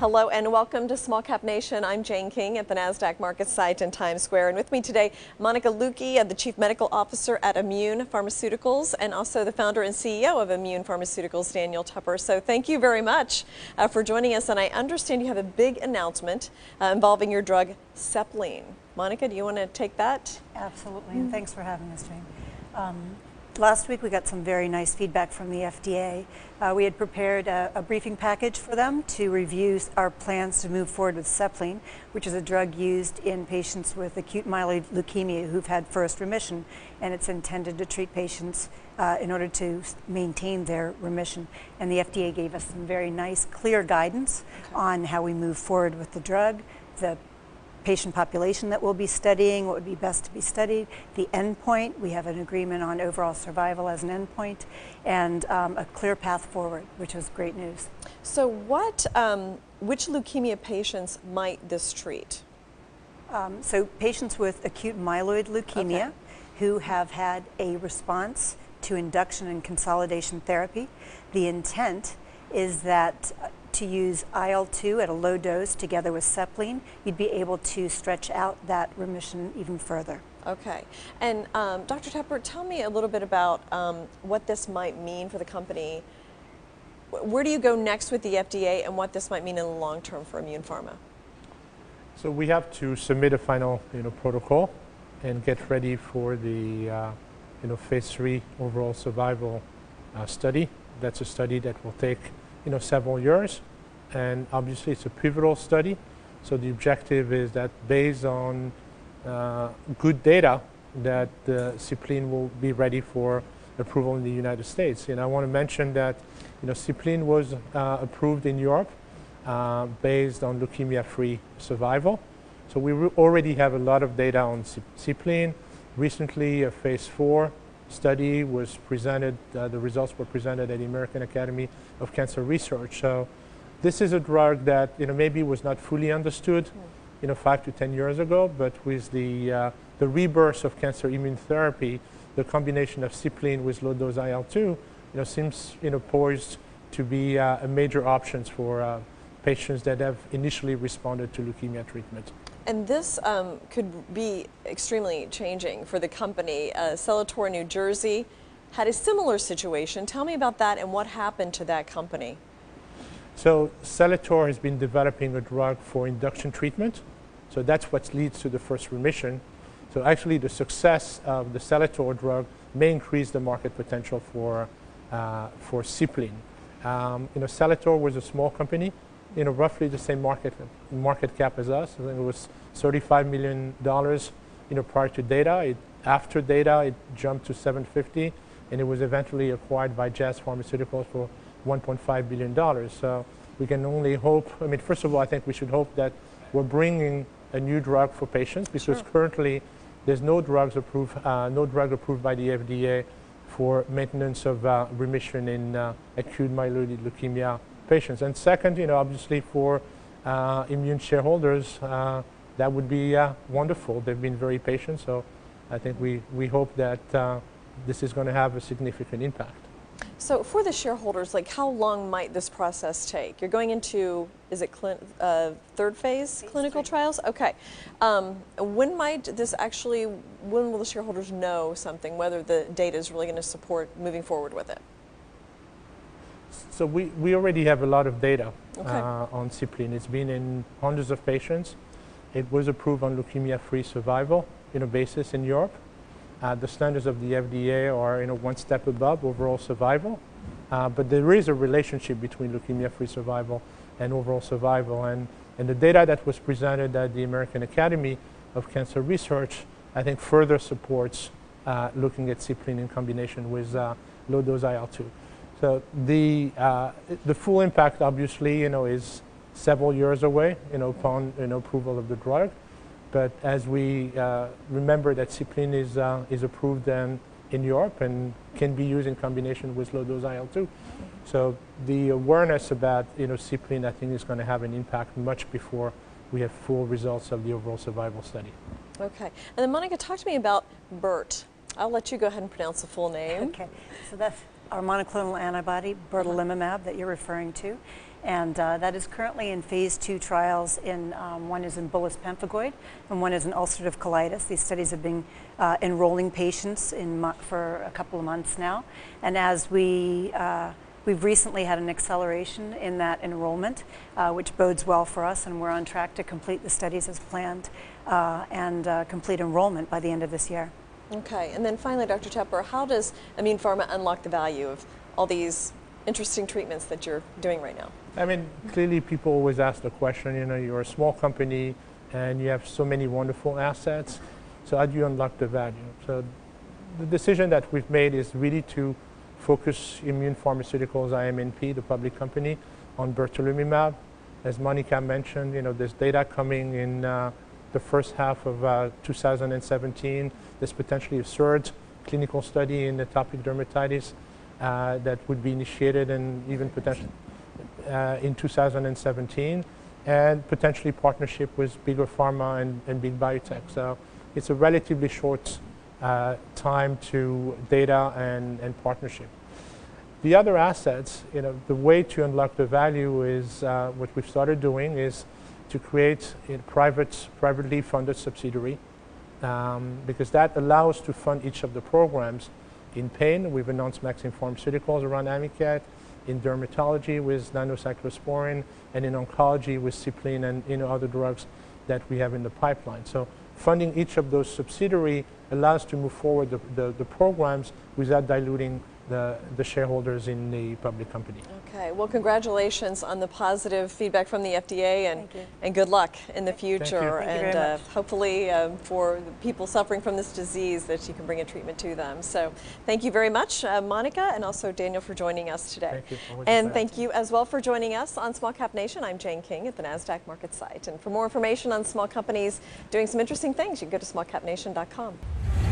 Hello and welcome to Small Cap Nation. I'm Jane King at the NASDAQ market site in Times Square, and with me today, Monica Luchi, the Chief Medical Officer at Immune Pharmaceuticals, and also the founder and CEO of Immune Pharmaceuticals, Daniel Teper. So thank you very much for joining us, and I understand you have a big announcement involving your drug Ceplene. Monica, do you want to take that? Absolutely, and thanks for having us, Jane. Last week we got some very nice feedback from the FDA. We had prepared a briefing package for them to review our plans to move forward with Ceplene, which is a drug used in patients with acute myeloid leukemia who've had first remission, and it's intended to treat patients in order to maintain their remission. And the FDA gave us some very nice, clear guidance on how we move forward with the drug, the patient population that we'll be studying, what would be best to be studied, the endpoint. We have an agreement on overall survival as an endpoint, and a clear path forward, which is great news. So what, which leukemia patients might this treat? So patients with acute myeloid leukemia who have had a response to induction and consolidation therapy. The intent is that to use IL-2 at a low dose together with Ceplene, you'd be able to stretch out that remission even further. Okay, and Dr. Teper, tell me a little bit about what this might mean for the company. Where do you go next with the FDA, and what this might mean in the long term for Immune Pharma? So we have to submit a final, protocol and get ready for the, phase 3 overall survival study. That's a study that will take several years, and obviously it's a pivotal study. So the objective is that based on good data, that Ceplene will be ready for approval in the United States. And I want to mention that Ceplene was approved in Europe based on leukemia-free survival. So we already have a lot of data on Ceplene. Recently, a phase 4 study was presented, the results were presented at the American Academy of Cancer Research. So this is a drug that maybe was not fully understood 5 to 10 years ago, but with the rebirth of cancer immunotherapy, the combination of Ceplene with low-dose IL-2 seems poised to be a major option for patients that have initially responded to leukemia treatment. And this could be extremely changing for the company. Celator, New Jersey, had a similar situation. Tell me about that and what happened to that company. So Celator has been developing a drug for induction treatment. So that's what leads to the first remission. So actually the success of the Celator drug may increase the market potential for Ceplene. Celator was a small company, roughly the same market cap as us. I think it was $35 million. Prior to data, after data, it jumped to 750, and it was eventually acquired by Jazz Pharmaceuticals for $1.5 billion. So we can only hope. I mean, first of all, I think we should hope that we're bringing a new drug for patients, because currently there's no drugs approved, no drug approved by the FDA for maintenance of remission in acute myeloid leukemia patients. And second, obviously for Immune shareholders, that would be wonderful. They've been very patient, so I think we hope that this is going to have a significant impact. So for the shareholders, like how long might this process take? You're going into, is it third phase clinical trials? Okay. When might this actually, when will the shareholders know something, whether the data is really going to support moving forward with it? So we already have a lot of data on Ceplene. It's been in hundreds of patients. It was approved on leukemia-free survival basis in Europe. The standards of the FDA are one step above overall survival. But there is a relationship between leukemia-free survival and overall survival. And the data that was presented at the American Academy of Cancer Research, I think further supports looking at Ceplene in combination with low-dose IL-2. So the full impact, obviously, is several years away, upon approval of the drug. But as we remember that Ceplene is approved in Europe and can be used in combination with low-dose IL-2. So the awareness about Ceplene, I think, is going to have an impact much before we have full results of the overall survival study. Okay, and then Monica, talk to me about BERT. I'll let you go ahead and pronounce the full name. Okay, so that's our monoclonal antibody, bertilimumab, that you're referring to. And that is currently in phase 2 trials. In one is in bullous pemphigoid, and one is in ulcerative colitis. These studies have been enrolling patients for a couple of months now. And as we've recently had an acceleration in that enrollment, which bodes well for us, and we're on track to complete the studies as planned and complete enrollment by the end of this year. Okay, and then finally, Dr. Teper, how does Immune Pharma unlock the value of all these interesting treatments that you're doing right now? I mean, clearly people always ask the question, you know, you're a small company and you have so many wonderful assets, so how do you unlock the value? So the decision that we've made is really to focus Immune Pharmaceuticals, IMNP, the public company, on bertilimumab. As Monica mentioned, you know, there's data coming in the first half of 2017. There's potentially a third clinical study in atopic dermatitis that would be initiated and even potentially in 2017, and potentially partnership with bigger pharma and big biotech. So it's a relatively short time to data and partnership. The other assets, you know, the way to unlock the value is what we've started doing is to create a privately funded subsidiary, because that allows to fund each of the programs. In pain, we've announced Max Pharmaceuticals around AMICAT, in dermatology with nanocyclosporine, and in oncology with Ceplene and other drugs that we have in the pipeline. So funding each of those subsidiaries allows to move forward the programs without diluting the shareholders in the public company. Okay, well, congratulations on the positive feedback from the FDA, and good luck in the future. Thank you. And hopefully for the people suffering from this disease, that you can bring a treatment to them. So thank you very much, Monica, and also Daniel, for joining us today. Thank you. And thank you as well for joining us on Small Cap Nation. I'm Jane King at the NASDAQ market site. And for more information on small companies doing some interesting things, you can go to smallcapnation.com.